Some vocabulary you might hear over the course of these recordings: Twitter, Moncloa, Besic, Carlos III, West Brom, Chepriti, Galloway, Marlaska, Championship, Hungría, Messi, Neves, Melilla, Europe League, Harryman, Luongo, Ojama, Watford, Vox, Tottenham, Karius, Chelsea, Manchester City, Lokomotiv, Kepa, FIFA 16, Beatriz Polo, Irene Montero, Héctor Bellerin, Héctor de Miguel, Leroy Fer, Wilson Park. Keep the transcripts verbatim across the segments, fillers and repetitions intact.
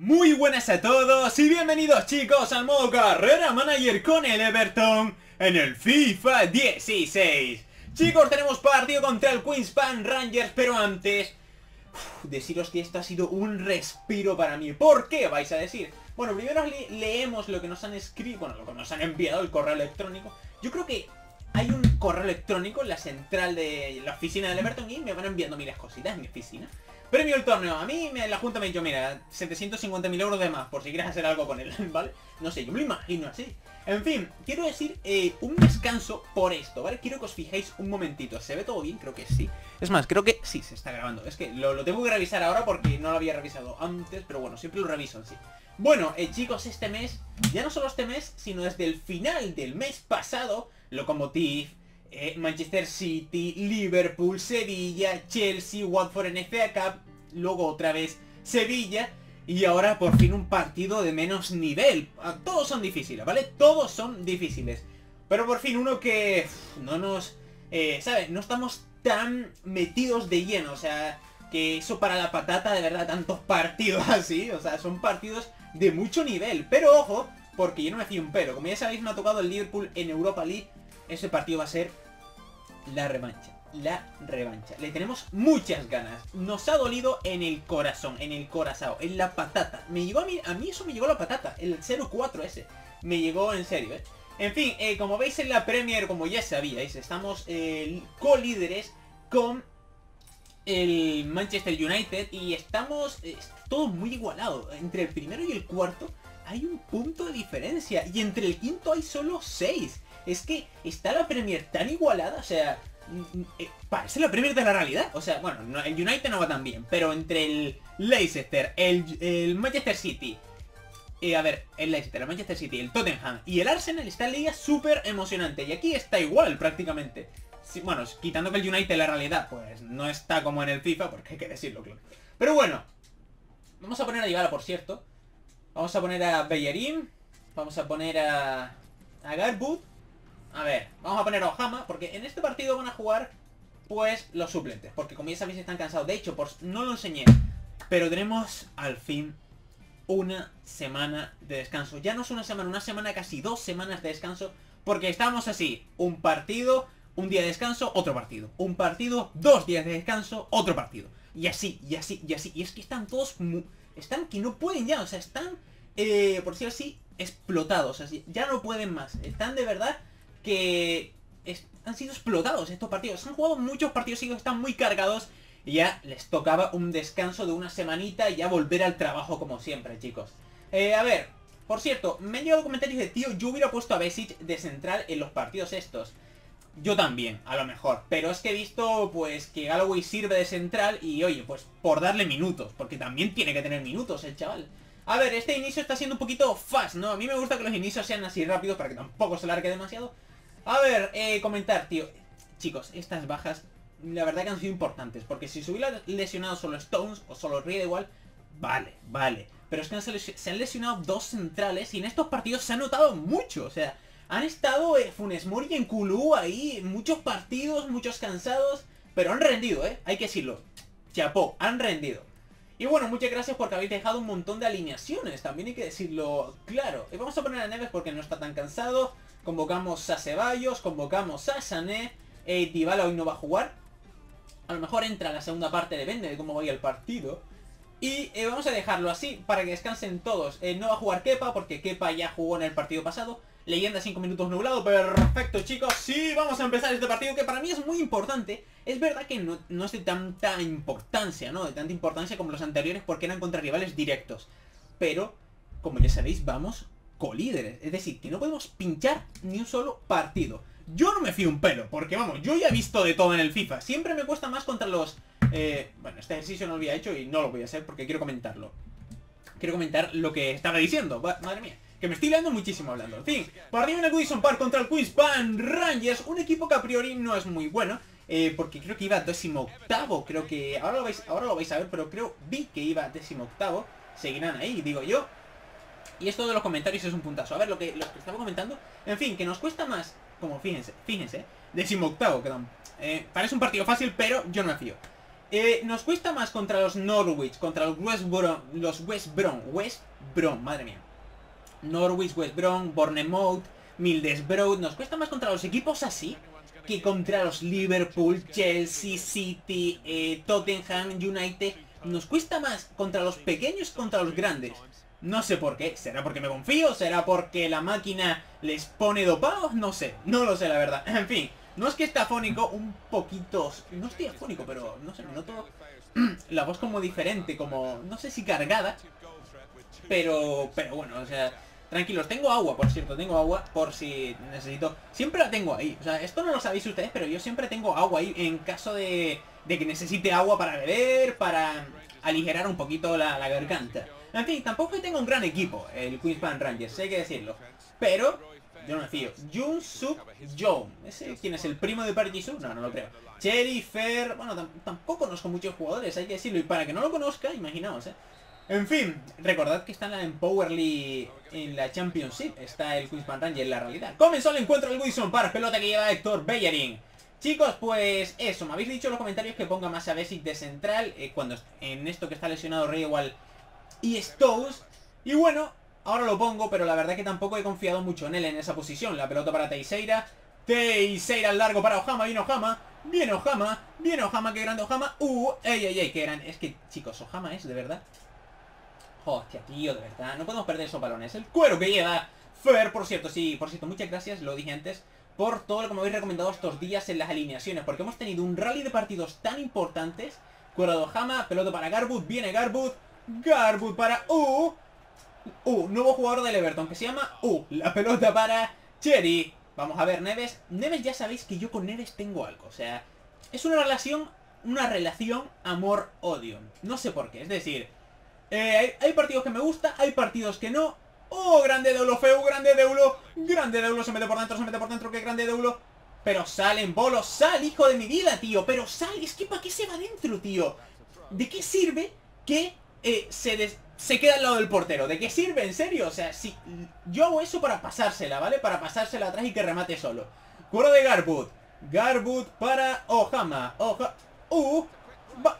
Muy buenas a todos y bienvenidos chicos al modo carrera manager con el Everton en el FIFA dieciséis. Chicos, tenemos partido contra el Queens Park Rangers, pero antes uf, deciros que esto ha sido un respiro para mí. ¿Por qué vais a decir? Bueno, primero le leemos lo que nos han escrito, bueno, lo que nos han enviado, el correo electrónico. Yo creo que hay un correo electrónico en la central de la oficina del Everton y me van enviando miles de cositas en mi oficina. Premio el torneo, a mí me, la junta me ha dicho, mira, setecientos cincuenta mil euros de más, por si quieres hacer algo con él, ¿vale? No sé, yo me lo imagino así. En fin, quiero decir eh, un descanso por esto, ¿vale? Quiero que os fijéis un momentito, ¿se ve todo bien? Creo que sí. Es más, creo que sí, se está grabando. Es que lo, lo tengo que revisar ahora porque no lo había revisado antes, pero bueno, siempre lo reviso en sí. Bueno, eh, chicos, este mes, ya no solo este mes, sino desde el final del mes pasado, Lokomotiv, Eh, Manchester City, Liverpool, Sevilla, Chelsea, Watford en F A Cup, luego otra vez Sevilla y ahora por fin un partido de menos nivel. Todos son difíciles, ¿vale? Todos son difíciles, pero por fin uno que uff, no nos, eh, ¿sabes? No estamos tan metidos de lleno, o sea, que eso para la patata de verdad, tantos partidos así, o sea, son partidos de mucho nivel, pero ojo, porque yo no me fío un pelo, como ya sabéis me ha tocado el Liverpool en Europa League. Ese partido va a ser la revancha, la revancha. Le tenemos muchas ganas. Nos ha dolido en el corazón, en el corazón, en la patata. Me llegó a mí, a mí eso me llegó la patata, el cero cuatro ese. Me llegó en serio, ¿eh? En fin, eh, como veis en la Premier, como ya sabíais, estamos eh, co-líderes con el Manchester United y estamos eh, todo muy igualado. Entre el primero y el cuarto hay un punto de diferencia y entre el quinto hay solo seis. Es que está la Premier tan igualada, o sea, parece la Premier de la realidad. O sea, bueno, no, el United no va tan bien, pero entre el Leicester, el, el Manchester City, eh, a ver, el Leicester, el Manchester City, el Tottenham y el Arsenal está en liga súper emocionante. Y aquí está igual prácticamente. Sí, bueno, quitando que el United la realidad, pues no está como en el FIFA, porque hay que decirlo, claro. Pero bueno, vamos a poner a Dybala, por cierto. Vamos a poner a Bellerin, vamos a poner a, a Garbutt. A ver, vamos a poner a Ojama, porque en este partido van a jugar, pues, los suplentes. Porque como ya sabéis están cansados. De hecho, por, no lo enseñé, pero tenemos al fin una semana de descanso. Ya no es una semana, una semana, casi dos semanas de descanso. Porque estábamos así, un partido, un día de descanso, otro partido. Un partido, dos días de descanso, otro partido. Y así, y así, y así. Y es que están todos, muy, están que no pueden ya, o sea, están, eh, por decirlo así, explotados. Así, ya no pueden más, están de verdad... que es, han sido explotados estos partidos. Han jugado muchos partidos seguidos, están muy cargados y ya les tocaba un descanso de una semanita y ya volver al trabajo como siempre, chicos. Eh, a ver, por cierto, me han llegado comentarios de tío, yo hubiera puesto a Besic de central en los partidos estos. Yo también, a lo mejor, pero es que he visto pues que Galloway sirve de central y oye, pues por darle minutos, porque también tiene que tener minutos el chaval. A ver, este inicio está siendo un poquito fast, ¿no? A mí me gusta que los inicios sean así rápidos para que tampoco se largue demasiado. A ver, eh, comentar, tío. Chicos, estas bajas, la verdad que han sido importantes. Porque si se hubiera lesionado solo Stones o solo Ríe igual, vale, vale. Pero es que se han lesionado dos centrales y en estos partidos se ha notado mucho. O sea, han estado eh, Funes Mori y en Kulú ahí, muchos partidos, muchos cansados. Pero han rendido, ¿eh? Hay que decirlo. Chapó, han rendido. Y bueno, muchas gracias porque habéis dejado un montón de alineaciones. También hay que decirlo claro. Y vamos a poner a Neves porque no está tan cansado. Convocamos a Ceballos, convocamos a Sané, eh, Dybala hoy no va a jugar. A lo mejor entra la segunda parte, depende de cómo vaya el partido. Y eh, vamos a dejarlo así para que descansen todos. Eh, no va a jugar Kepa porque Kepa ya jugó en el partido pasado. Leyenda cinco minutos nublado, perfecto chicos. Sí, vamos a empezar este partido que para mí es muy importante. Es verdad que no, no es de tanta importancia, ¿no? De tanta importancia como los anteriores porque eran contra rivales directos. Pero, como ya sabéis, vamos... colíderes, es decir, que no podemos pinchar ni un solo partido. Yo no me fío un pelo, porque vamos, yo ya he visto de todo en el FIFA. Siempre me cuesta más contra los... Eh, bueno, este ejercicio no lo había hecho y no lo voy a hacer porque quiero comentarlo. Quiero comentar lo que estaba diciendo. Va, madre mía, que me estoy liando muchísimo hablando. En fin, partido en el Goodison Park contra el Queens Park Rangers. Un equipo que a priori no es muy bueno, eh, porque creo que iba décimo octavo. Creo que... Ahora lo, vais, ahora lo vais a ver, pero creo... Vi que iba décimo octavo. Seguirán ahí, digo yo. Y esto de los comentarios es un puntazo. A ver, lo que, lo que estaba comentando. En fin, que nos cuesta más. Como fíjense, fíjense. Décimo octavo, perdón. Eh, parece un partido fácil, pero yo no me fío. Eh, nos cuesta más contra los Norwich, contra los West Brom, los West Brom, West Brom, madre mía. Norwich, West Brom, Bournemouth, Middlesbrough. Nos cuesta más contra los equipos así que contra los Liverpool, Chelsea, City, eh, Tottenham, United. Nos cuesta más contra los pequeños, contra los grandes. No sé por qué. ¿Será porque me confío? ¿Será porque la máquina les pone dopados? No sé. No lo sé, la verdad. En fin. No es que esté afónico, un poquito... No estoy afónico, pero no sé, me noto la voz como diferente, como... No sé si cargada, pero... Pero bueno, o sea... Tranquilos, tengo agua, por cierto, tengo agua por si necesito... Siempre la tengo ahí, o sea, esto no lo sabéis ustedes, pero yo siempre tengo agua ahí en caso de, de que necesite agua para beber, para aligerar un poquito la, la garganta. En fin, tampoco es que tenga un gran equipo, el Queens Park Rangers, hay que decirlo, pero... Yo no me fío. Jun Suk Jo. ¿Ese quién es? ¿El primo de Park Ji-soo? No, no lo creo. Leroy Fer. Bueno, tampoco conozco muchos jugadores, hay que decirlo. Y para que no lo conozca, imaginaos, ¿eh? En fin, recordad que está en la Empower League, en la Championship. Está el Queens Park Rangers en la realidad. Comenzó el encuentro del Wilson Park. Pelota que lleva Héctor Bellerin. Chicos, pues eso. Me habéis dicho en los comentarios que ponga más a Besic de central. Eh, cuando en esto que está lesionado Rey igual y Stones. Y bueno... Ahora lo pongo, pero la verdad es que tampoco he confiado mucho en él en esa posición. La pelota para Teixeira. Teixeira al largo para Ojama. Viene Ojama. Viene Ojama. Viene Ojama. Qué grande Ojama. Uh, ey, ey, ey. Qué grande. Es que, chicos, Ojama es de verdad. Hostia, tío, de verdad. No podemos perder esos balones. El cuero que lleva Fer, por cierto. Sí, por cierto, muchas gracias, lo dije antes, por todo lo que me habéis recomendado estos días en las alineaciones. Porque hemos tenido un rally de partidos tan importantes. Cuero de Ojama. Pelota para Garbutt. Viene Garbutt. Garbutt para U. Uh, nuevo jugador del Everton que se llama U. Uh, la pelota para Cherry. Vamos a ver, Neves. Neves, ya sabéis que yo con Neves tengo algo. O sea, es una relación, una relación amor-odio. No sé por qué. Es decir, eh, hay, hay partidos que me gusta, hay partidos que no. ¡Oh, grande Deulofeu! ¡Grande Deulo! ¡Grande Deulo! Se mete por dentro, se mete por dentro. ¡Qué grande Deulo! Pero sale Embolo. ¡Sal, hijo de mi vida, tío! Pero sal. Es que ¿para qué se va dentro, tío? ¿De qué sirve que eh, se des... Se queda al lado del portero? ¿De qué sirve? ¿En serio? O sea, si yo hago eso para pasársela, ¿vale? Para pasársela atrás y que remate solo. Cuero de Garbutt. Garbutt para Ojama. Oja... Uh... Va...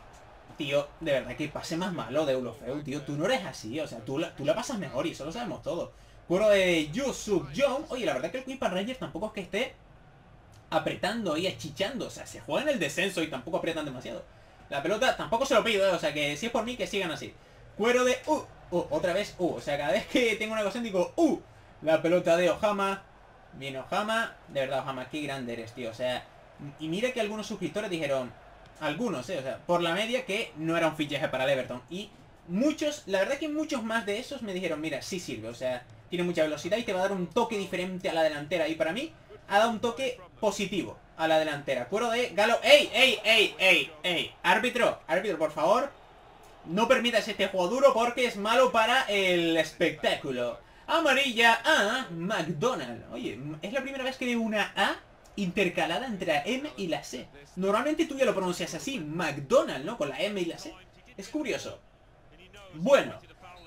Tío, de verdad que pase más malo de Deulofeu, tío. Tú no eres así, o sea, tú la, tú la pasas mejor y eso lo sabemos todo. Cuero de Jun Suk Jo. Oye, la verdad que el Queens Park Rangers tampoco es que esté apretando y achichando. O sea, se juega en el descenso y tampoco aprietan demasiado. La pelota tampoco se lo pido, ¿eh? O sea, que si es por mí, que sigan así. Cuero de... Uh, uh, otra vez U. Uh, o sea, cada vez que tengo una ocasión digo U. Uh, la pelota de Ojama. Viene Ojama. De verdad, Ojama, qué grande eres, tío. O sea, y mira que algunos suscriptores dijeron... Algunos, eh, o sea, por la media que no era un fichaje para el Everton. Y muchos, la verdad que muchos más de esos me dijeron, mira, sí sirve. O sea, tiene mucha velocidad y te va a dar un toque diferente a la delantera. Y para mí, ha dado un toque positivo a la delantera. Cuero de Galloway. ¡Ey, ey, ey, ey, ey! Árbitro, árbitro, por favor. No permitas este juego duro porque es malo para el espectáculo. Amarilla a McDonald's. Oye, es la primera vez que veo una A intercalada entre la M y la C. Normalmente tú ya lo pronuncias así, McDonald's, ¿no? Con la M y la C. Es curioso. Bueno,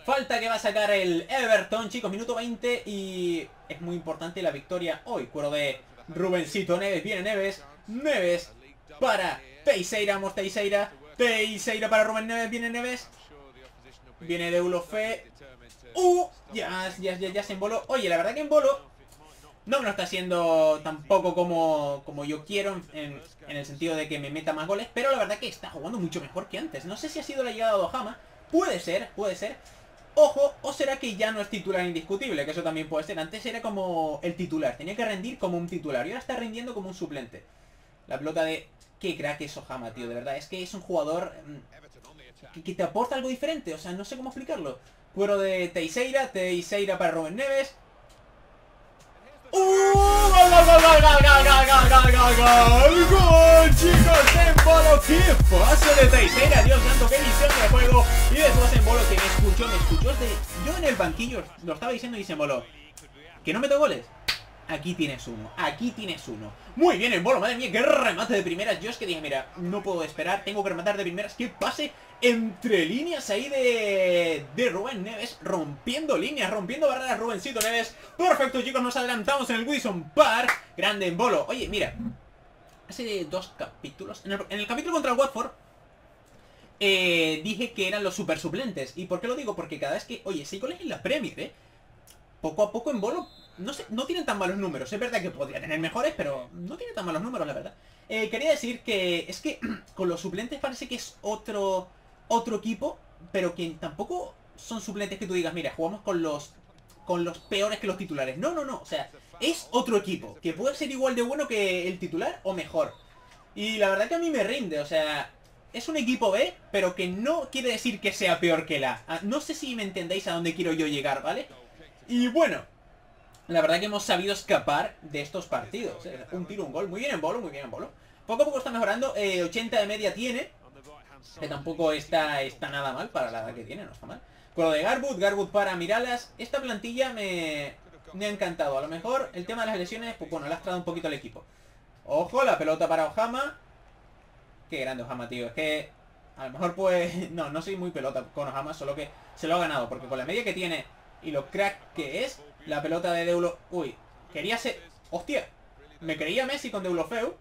falta que va a sacar el Everton, chicos. Minuto veinte y es muy importante la victoria hoy. Cuero de Rubencito Neves. Viene Neves. Neves para Teixeira. Vamos, Teixeira. Teixeira para Rubén Neves, viene Neves. Viene Deulofeu. Uh, ya, ya, ya, ya se Embolo. Oye, la verdad que Embolo no me lo está haciendo tampoco como, como yo quiero, en, en el sentido de que me meta más goles, pero la verdad que está jugando mucho mejor que antes. No sé si ha sido la llegada de Ojama. Puede ser, puede ser. Ojo, o será que ya no es titular indiscutible, que eso también puede ser. Antes era como el titular, tenía que rendir como un titular y ahora está rindiendo como un suplente. La pelota de... Qué crack es Ojama, tío, de verdad. Es que es un jugador mmm, que, que te aporta algo diferente. O sea, no sé cómo explicarlo. Cuero de Teixeira. Teixeira para Rubén Neves. ¡Uh! ¡Gol, gol, gol, gol, gol, gol, gol, gol, gol, gol! ¡Gol, chicos! ¡Embolo! ¡Qué pase de Teixeira! Dios santo, qué visión de juego. Y después Embolo que me escuchó, me escuchó. De... Yo en el banquillo lo estaba diciendo y dice Embolo, que no meto goles. Aquí tienes uno, aquí tienes uno. Muy bien Embolo, madre mía, qué remate de primeras. Yo es que dije, mira, no puedo esperar, tengo que rematar de primeras. Que pase entre líneas ahí de, de Rubén Neves. Rompiendo líneas, rompiendo barreras Rubencito Neves. Perfecto chicos, nos adelantamos en el Wilson Park. Grande Embolo. Oye, mira, hace dos capítulos, en el, en el capítulo contra el Watford eh, dije que eran los super suplentes. ¿Y por qué lo digo? Porque cada vez que... Oye, seis goles en la Premier, ¿eh? Poco a poco Embolo... No sé, no tienen tan malos números. Es verdad que podría tener mejores, pero no tiene tan malos números, la verdad. Eh, quería decir que es que con los suplentes parece que es otro otro equipo, pero que tampoco son suplentes que tú digas, mira, jugamos con los con los peores que los titulares. No, no, no. O sea, es otro equipo que puede ser igual de bueno que el titular o mejor. Y la verdad que a mí me rinde. O sea, es un equipo B, pero que no quiere decir que sea peor que la A. No sé si me entendéis a dónde quiero yo llegar, ¿vale? Y bueno... La verdad que hemos sabido escapar de estos partidos. Un tiro, un gol. Muy bien Embolo, muy bien Embolo. Poco a poco está mejorando. Eh, ochenta de media tiene. Que tampoco está, está nada mal para la edad que tiene. No está mal. Con lo de Garbutt. Garbutt para Mirallas. Esta plantilla me, me ha encantado. A lo mejor el tema de las lesiones, pues bueno, ha lastrado un poquito al equipo. Ojo, la pelota para Ojama. Qué grande Ojama, tío. Es que a lo mejor pues... No, no soy muy pelota con Ojama. Solo que se lo ha ganado. Porque con la media que tiene y lo crack que es... La pelota de Deulofeu. Uy, quería ser... Hostia, me creía Messi con Deulofeu.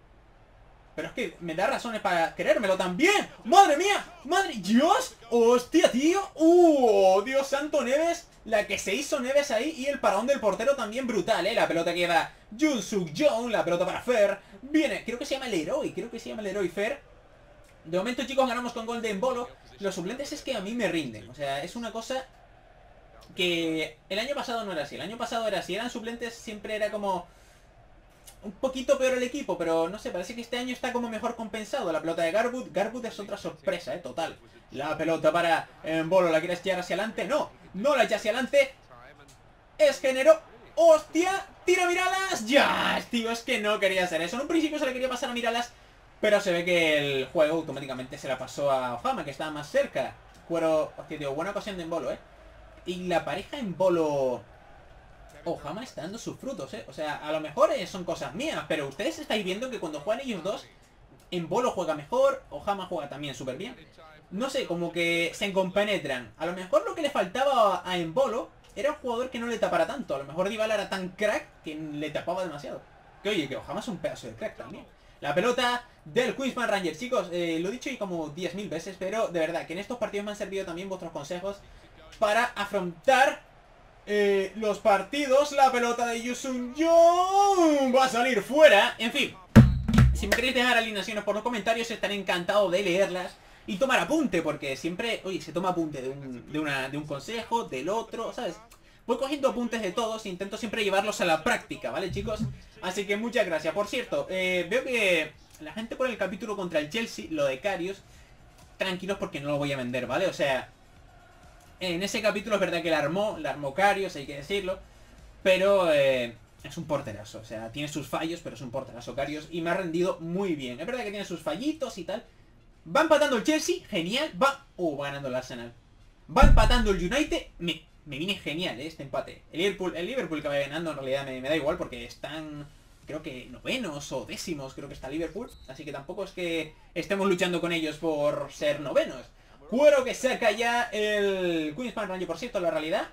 Pero es que me da razones para querérmelo también. ¡Madre mía! ¡Madre Dios! ¡Hostia, tío! ¡Uh! ¡Dios santo, Neves! La que se hizo Neves ahí. Y el parón del portero también brutal, ¿eh? La pelota que lleva Jun Suk Jo. La pelota para Fer. Viene, creo que se llama Leroy. Creo que se llama Leroy Fer. De momento, chicos, ganamos con gol de Embolo. Los suplentes es que a mí me rinden. O sea, es una cosa... Que el año pasado no era así, el año pasado era así, eran suplentes, siempre era como un poquito peor el equipo, pero no sé, parece que este año está como mejor compensado. La pelota de Garbutt, Garbutt es otra sorpresa, eh, total. La pelota para Embolo, ¿la quieres echar hacia adelante? No, no la echa hacia adelante, es género, hostia, tira Mirallas, ya, tío, es que no quería hacer eso, en un principio se le quería pasar a Mirallas, pero se ve que el juego automáticamente se la pasó a Ojama, que estaba más cerca. Cuero, hostia, tío, buena ocasión de Embolo, eh. Y la pareja Embolo... Ojama está dando sus frutos, ¿eh? O sea, a lo mejor son cosas mías, pero ustedes estáis viendo que cuando juegan ellos dos, Embolo juega mejor, Ojama juega también súper bien. No sé, como que se compenetran. A lo mejor lo que le faltaba a Embolo era un jugador que no le tapara tanto. A lo mejor Dybala era tan crack que le tapaba demasiado. Que oye, que Ojama es un pedazo de crack también. La pelota del Queens Park Rangers. Chicos, eh, lo he dicho y como diez mil veces, pero de verdad que en estos partidos me han servido también vuestros consejos para afrontar eh, los partidos. La pelota de Jun Suk Jo va a salir fuera. En fin, si me queréis dejar alineaciones por los comentarios, estaré encantado de leerlas y tomar apunte, porque siempre, oye, se toma apunte de un, de una, de un consejo, del otro, ¿sabes? Voy cogiendo apuntes de todos e intento siempre llevarlos a la práctica, ¿vale, chicos? Así que muchas gracias. Por cierto, eh, veo que la gente pone el capítulo contra el Chelsea, lo de Karius. Tranquilos porque no lo voy a vender, ¿vale? O sea... En ese capítulo es verdad que la armó, la armó Karius, hay que decirlo, pero eh, es un porterazo, o sea, tiene sus fallos, pero es un porterazo Karius y me ha rendido muy bien. Es verdad que tiene sus fallitos y tal. Va empatando el Chelsea, genial, va... Uh, va ganando el Arsenal. Va empatando el United, me, me viene genial eh, este empate. El Liverpool, el Liverpool que va ganando en realidad me, me da igual porque están, creo que novenos o décimos, creo que está Liverpool, así que tampoco es que estemos luchando con ellos por ser novenos. Cuero que saca ya el Queens Park Rangers, por cierto, la realidad.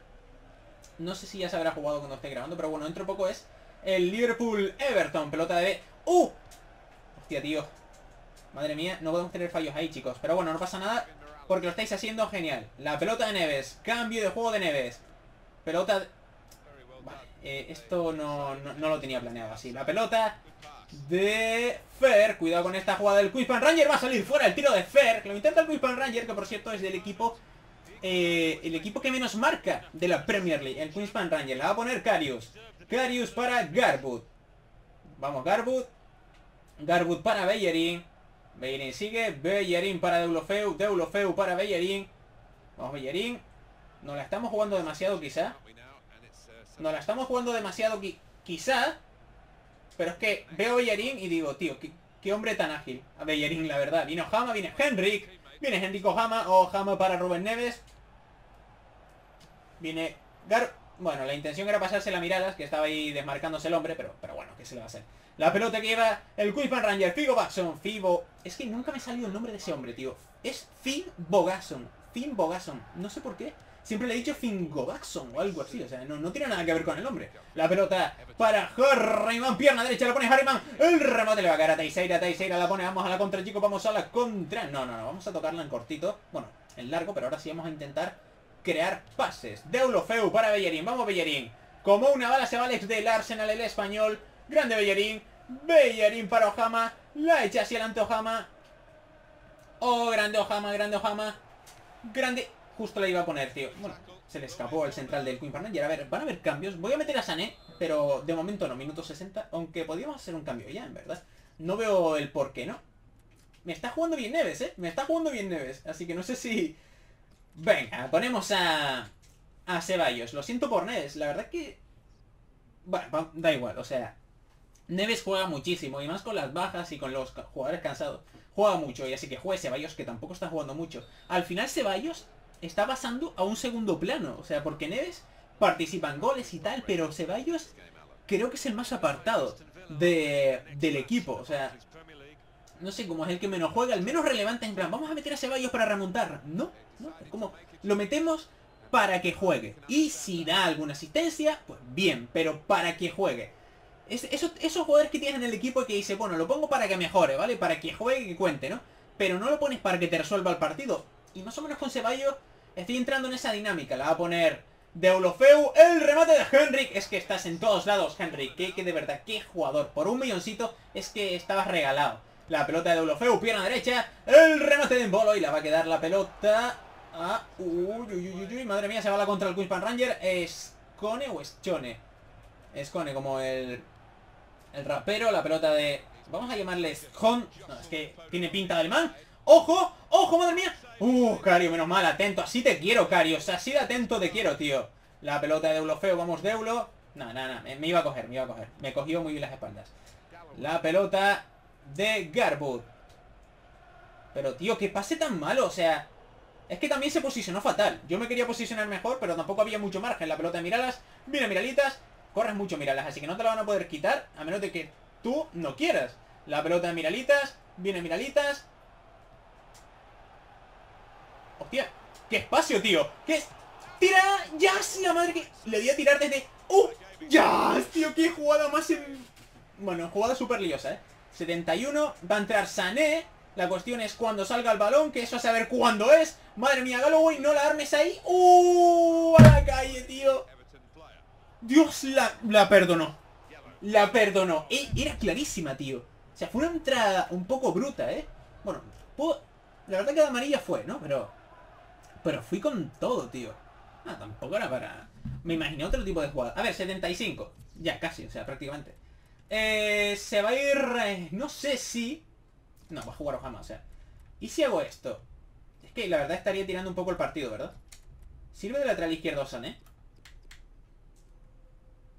No sé si ya se habrá jugado cuando esté grabando, pero bueno, dentro de poco es el Liverpool Everton. Pelota de... ¡Uh! Hostia, tío. Madre mía, no podemos tener fallos ahí, chicos. Pero bueno, no pasa nada porque lo estáis haciendo genial. La pelota de Neves. Cambio de juego de Neves. Pelota... De... Vale, eh, esto no, no, no lo tenía planeado así. La pelota... de Fer, cuidado con esta jugada del Queens Park Rangers, va a salir fuera el tiro de Fer, que lo intenta el Queens Park Rangers, que por cierto es del equipo eh, el equipo que menos marca de la Premier League, el Queens Park Rangers. La va a poner Karius, Karius para Garbutt, vamos Garbutt, Garbutt para Bellerin, Bellerin sigue, Bellerin para Deulofeu, Deulofeu para Bellerin, vamos Bellerin, nos la estamos jugando demasiado quizá, nos la estamos jugando demasiado qui quizá, pero es que veo a Bellerin y digo, tío, qué, qué hombre tan ágil. A Bellerin, la verdad. Viene Ojama, viene Henrik. Viene Henrik Ojama. Ojama para Rubén Neves. Viene Gar... Bueno, la intención era pasarse la Mirallas, que estaba ahí desmarcándose el hombre, pero, pero bueno, ¿qué se le va a hacer? La pelota que lleva el Queens Park Rangers. Finnbogason, Fibo... Es que nunca me ha salido el nombre de ese hombre, tío. Es Finnbogason. Finnbogason. No sé por qué. Siempre le he dicho Finnbogason o algo así. O sea, no, no tiene nada que ver con el nombre. La pelota para Harryman. Pierna derecha, la pone Harryman. El remate le va a caer a Teixeira. Teixeira la pone. Vamos a la contra, chicos. Vamos a la contra. No, no, no. Vamos a tocarla en cortito. Bueno, en largo. Pero ahora sí vamos a intentar crear pases. Deulofeu para Bellerin. Vamos, Bellerin. Como una bala se va Alex del Arsenal, el español. Grande Bellerin. Bellerin para Ojama. La echa hacia adelante Ojama. Oh, grande Ojama, grande Ojama. Grande. Justo la iba a poner, tío. Bueno, se le escapó el central del Queens Park Rangers. A ver, van a haber cambios. Voy a meter a Sané, pero de momento no. Minuto sesenta. Aunque podríamos hacer un cambio ya, en verdad. No veo el por qué, ¿no? Me está jugando bien Neves, ¿eh? Me está jugando bien Neves. Así que no sé si... Venga, ponemos a... a Ceballos. Lo siento por Neves. La verdad que... Bueno, da igual. O sea... Neves juega muchísimo. Y más con las bajas y con los jugadores cansados. Juega mucho. Y así que juegue Ceballos, que tampoco está jugando mucho. Al final Ceballos... está pasando a un segundo plano. O sea, porque Neves participa en goles y tal, pero Ceballos creo que es el más apartado de, del equipo. O sea, no sé, como es el que menos juega, el menos relevante, en plan, vamos a meter a Ceballos para remontar. No, no, es como, lo metemos para que juegue. Y si da alguna asistencia, pues bien, pero para que juegue. Es, esos, esos jugadores que tienes en el equipo que dice, bueno, lo pongo para que mejore, ¿vale? Para que juegue y que cuente, ¿no? Pero no lo pones para que te resuelva el partido. Y más o menos con Ceballos estoy entrando en esa dinámica. La va a poner Deulofeu. El remate de Henrik. Es que estás en todos lados, Henrik. Que, que de verdad, qué jugador. Por un milloncito es que estabas regalado. La pelota de Deulofeu, pierna derecha. El remate de Embolo. Y la va a quedar la pelota a... Uy, uy, uy, uy. Madre mía, se va la contra el Queens Park Rangers. ¿Es Cone o es Chone? Es Cone, como el... el rapero. La pelota de... Vamos a llamarle Hon. No, es que tiene pinta de alemán. ¡Ojo! ¡Ojo, madre mía! ¡Uh, Karius! Menos mal, atento. Así te quiero, Karius. Así de atento te quiero, tío. La pelota de Deulofeu. Vamos, Deulo. No, no, no. Me iba a coger, me iba a coger. Me cogió muy bien las espaldas. La pelota de Garbutt. Pero, tío, qué pase tan malo. O sea, es que también se posicionó fatal. Yo me quería posicionar mejor, pero tampoco había mucho margen. La pelota de Mirallas. Mira, Miralitas. Corres mucho, Mirallas. Así que no te la van a poder quitar, a menos de que tú no quieras. La pelota de Miralitas. Viene Miralitas. Hostia, qué espacio, tío. ¿Qué? Tira, Jazz, la madre que... Le voy a tirar desde... ¡Uh! Jazz, tío, qué jugada más en... Bueno, jugada súper liosa, ¿eh? setenta y uno, va a entrar Sané. La cuestión es cuando salga el balón, que eso a saber cuándo es. Madre mía, Galloway, no la armes ahí. ¡Uh! A la calle, tío. Dios, la, la perdonó. La perdonó. Eh, era clarísima, tío. O sea, fue una entrada un poco bruta, ¿eh? Bueno, puedo... la verdad que la amarilla fue, ¿no? Pero... pero fui con todo, tío. Ah, tampoco era para... Me imaginé otro tipo de jugada. A ver, setenta y cinco. Ya, casi, o sea, prácticamente. Eh, se va a ir... Eh, no sé si... No, va a jugar Ojama, o sea... ¿Y si hago esto? Es que la verdad estaría tirando un poco el partido, ¿verdad? Sirve de lateral izquierdo Sané.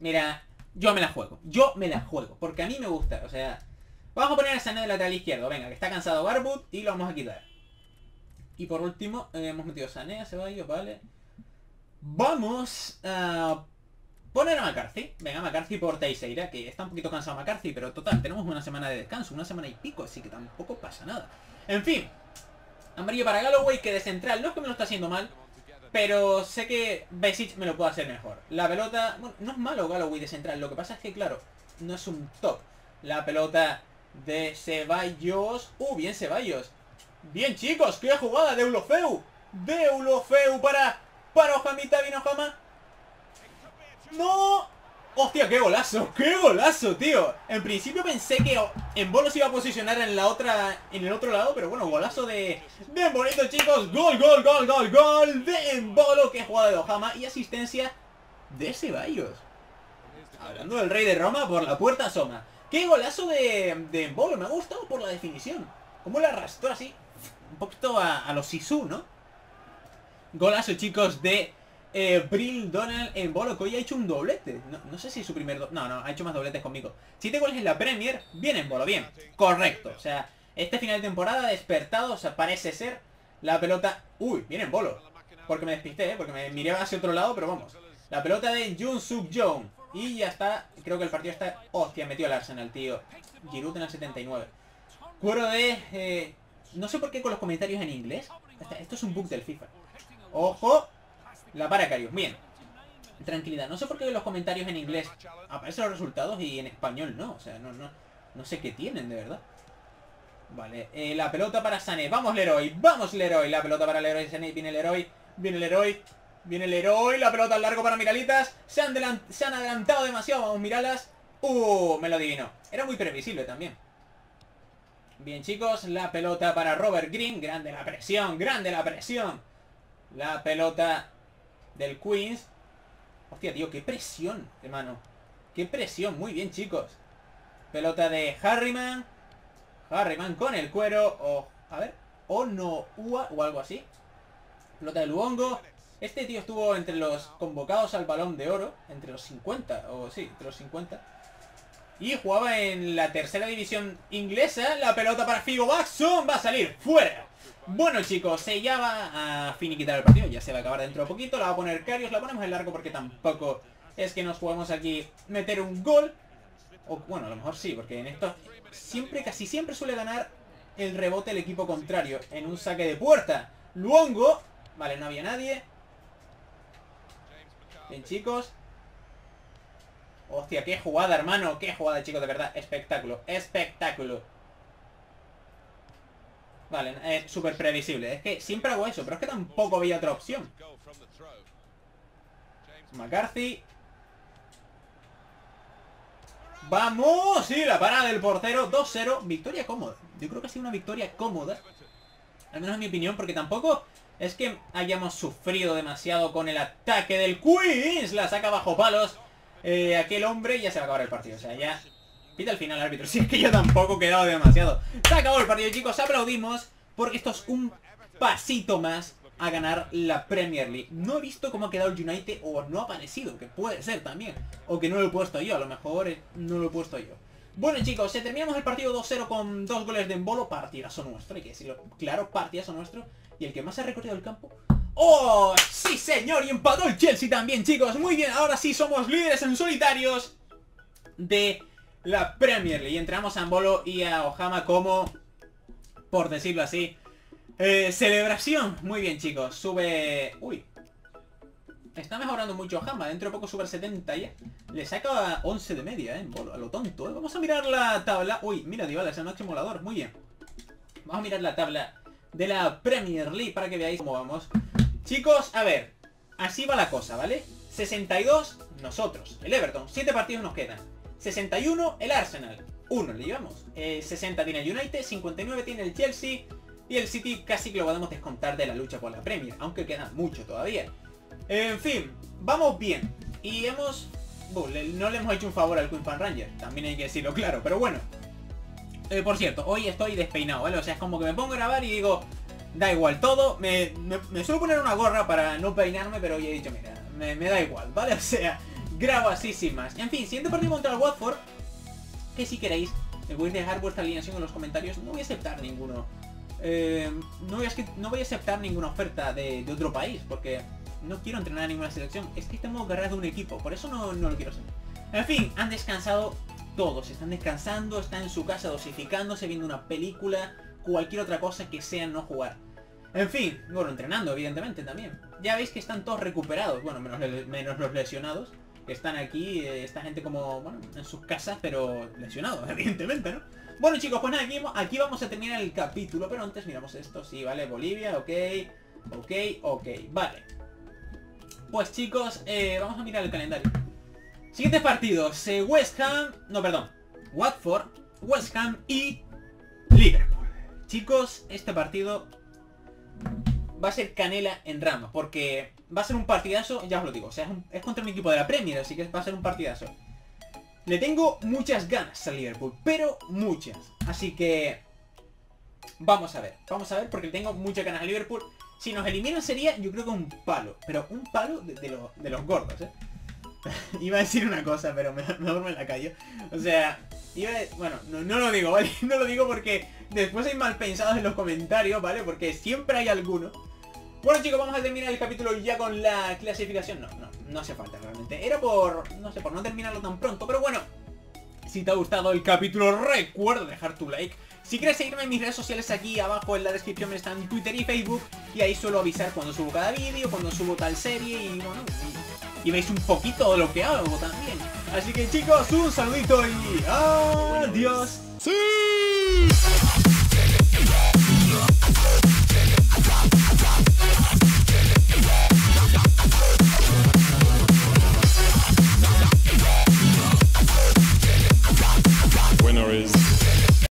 Mira, yo me la juego. Yo me la juego. Porque a mí me gusta, o sea... Vamos a poner a Sané de lateral izquierdo. Venga, que está cansado Garbutt y lo vamos a quitar. Y por último, eh, hemos metido Sané, Ceballos, vale. Vamos a poner a McCarthy. Venga, McCarthy por Teixeira, que está un poquito cansado McCarthy, pero total, tenemos una semana de descanso, una semana y pico, así que tampoco pasa nada. En fin, amarillo para Galloway, que de central no es que me lo está haciendo mal, pero sé que Besic me lo puede hacer mejor. La pelota, bueno, no es malo Galloway de central, lo que pasa es que, claro, no es un top. La pelota de Ceballos, uh, bien Ceballos. Bien, chicos, qué jugada de Deulofeu. Deulofeu para... para Ojamita, vino Ojama. ¡No! ¡Hostia, qué golazo! ¡Qué golazo, tío! En principio pensé que Embolo se iba a posicionar en la otra... en el otro lado, pero bueno, golazo de... de bonito, chicos. ¡Gol, gol, gol, gol, gol! De Embolo, qué jugada de Ojama. Y asistencia de Ceballos. Hablando del rey de Roma, por la puerta asoma. ¡Qué golazo de, de Embolo! Me ha gustado por la definición. ¿Cómo la arrastró así? Un poquito a, a los Sisu, ¿no? Golazo, chicos, de eh, Brill Donald Embolo, que hoy ha hecho un doblete. No, no sé si es su primer doblete. No, no, ha hecho más dobletes conmigo. Siete goles en la Premier. Bien, Embolo, bien. Correcto. O sea, este final de temporada despertado, o sea, parece ser la pelota... Uy, bien Embolo. Porque me despisté, ¿eh? Porque me miré hacia otro lado, pero vamos. La pelota de Jun Suk Jo. Y ya está. Creo que el partido está... Hostia, metió al Arsenal, tío. Giroud en el setenta y nueve. Cuero de... Eh, no sé por qué con los comentarios en inglés. Esto es un bug del FIFA. ¡Ojo! La para Karius, bien. Tranquilidad. No sé por qué los comentarios en inglés aparecen los resultados y en español no. O sea, no, no, no sé qué tienen, de verdad. Vale, eh, la pelota para Sané. Vamos, Leroy, vamos, Leroy. La pelota para Leroy Sané, viene Leroy. Viene Leroy, viene Leroy. La pelota al largo para Miralitas. Se han, se han adelantado demasiado, vamos, Mirallas. Uh, me lo adivinó. Era muy previsible también. Bien, chicos, la pelota para Robert Green. Grande la presión, grande la presión. La pelota del Queens. Hostia, tío, qué presión, hermano. Qué presión, muy bien, chicos. Pelota de Harryman. Harryman con el cuero. O, a ver, Ono Ua o algo así. Pelota de Luongo. Este tío estuvo entre los convocados al balón de oro. Entre los cincuenta, o sí, entre los cincuenta. Y jugaba en la tercera división inglesa. La pelota para Finnbogason. Va a salir fuera. Bueno, chicos, se ya va a finiquitar el partido. Ya se va a acabar dentro de poquito. La va a poner Karius. La ponemos en largo porque tampoco es que nos jugamos aquí meter un gol. O bueno, a lo mejor sí, porque en esto siempre, casi siempre suele ganar el rebote el equipo contrario. En un saque de puerta. Luongo. Vale, no había nadie. Bien, chicos. Hostia, qué jugada, hermano. Qué jugada, chicos, de verdad. Espectáculo, espectáculo. Vale, es súper previsible. Es que siempre hago eso, pero es que tampoco había otra opción. McCarthy. ¡Vamos! Sí, la parada del portero. dos cero. Victoria cómoda. Yo creo que ha sido una victoria cómoda. Al menos en mi opinión, porque tampoco es que hayamos sufrido demasiado con el ataque del Queens. La saca bajo palos. Eh, aquel hombre ya se va a acabar el partido. O sea, ya pita el final el árbitro. Si es que yo tampoco he quedado demasiado. Se acabó el partido, chicos, aplaudimos. Porque esto es un pasito más a ganar la Premier League. No he visto cómo ha quedado el United. O no ha aparecido, que puede ser también. O que no lo he puesto yo, a lo mejor no lo he puesto yo. Bueno, chicos, se terminamos el partido dos cero con dos goles de Embolo. Partidazo nuestro, hay que decirlo. Claro, partidazo nuestro. Y el que más ha recorrido el campo. ¡Oh, sí, señor! Y empató el Chelsea también, chicos. Muy bien, ahora sí somos líderes en solitarios de la Premier League. Entramos a Embolo y a Ojama como, por decirlo así, eh, celebración. Muy bien, chicos. Sube... Uy. Está mejorando mucho Ojama. Dentro de poco sube el setenta ya. Le saca once de media, eh, Embolo. A lo tonto, eh. Vamos a mirar la tabla. Uy, mira, Dybala es el máximo volador. Muy bien. Vamos a mirar la tabla de la Premier League para que veáis cómo vamos. Chicos, a ver, así va la cosa, ¿vale? sesenta y dos, nosotros, el Everton, siete partidos nos quedan. sesenta y uno, el Arsenal, uno le llevamos. Eh, sesenta tiene el United, cincuenta y nueve tiene el Chelsea y el City casi que lo podemos descontar de la lucha por la Premier, aunque queda mucho todavía. En fin, vamos bien y hemos... Buh, no le hemos hecho un favor al Queens Park Rangers, también hay que decirlo claro, pero bueno. Eh, por cierto, hoy estoy despeinado, ¿vale? O sea, es como que me pongo a grabar y digo... Da igual todo, me, me, me suelo poner una gorra para no peinarme, pero hoy he dicho, mira, me, me da igual, ¿vale? O sea, grabo así sin más. En fin, siguiente partido contra el Watford, que si queréis, me voy a dejar vuestra alineación en los comentarios. No voy a aceptar ninguno, eh, no, voy a, no voy a aceptar ninguna oferta de, de otro país, porque no quiero entrenar a ninguna selección. Es que estamos agarrados de un equipo, por eso no, no lo quiero hacer. En fin, han descansado todos, están descansando, están en su casa dosificándose, viendo una película... Cualquier otra cosa que sea no jugar. En fin, bueno, entrenando evidentemente también. Ya veis que están todos recuperados. Bueno, menos, menos los lesionados. Que están aquí, eh, esta gente como, bueno, en sus casas, pero lesionados, evidentemente, ¿no? Bueno, chicos, pues nada, aquí, aquí vamos a terminar el capítulo. Pero antes miramos esto, sí, vale, Bolivia, ok. Ok, ok, vale. Pues chicos, eh, vamos a mirar el calendario. Siguientes partidos, eh, West Ham, no, perdón, Watford, West Ham y Liverpool. Chicos, este partido va a ser canela en rama, porque va a ser un partidazo, ya os lo digo, o sea, es, un, es contra mi equipo de la Premier, así que va a ser un partidazo. Le tengo muchas ganas al Liverpool, pero muchas, así que vamos a ver, vamos a ver, porque le tengo muchas ganas al Liverpool. Si nos eliminan sería, yo creo que un palo, pero un palo de, de, lo, de los gordos, ¿eh? Iba a decir una cosa, pero me, mejor me la callo, o sea... Bueno, no, no lo digo, ¿vale? No lo digo porque después hay mal pensados en los comentarios, ¿vale? Porque siempre hay alguno. Bueno, chicos, vamos a terminar el capítulo ya con la clasificación. No, no, no hace falta realmente. Era por, no sé, por no terminarlo tan pronto. Pero bueno, si te ha gustado el capítulo, recuerda dejar tu like. Si quieres seguirme en mis redes sociales, aquí abajo en la descripción están Twitter y Facebook, y ahí suelo avisar cuando subo cada vídeo, cuando subo tal serie, y bueno, y, y veis un poquito de lo que hago también. Así que chicos, un saludito y adiós. ¡Sí! Is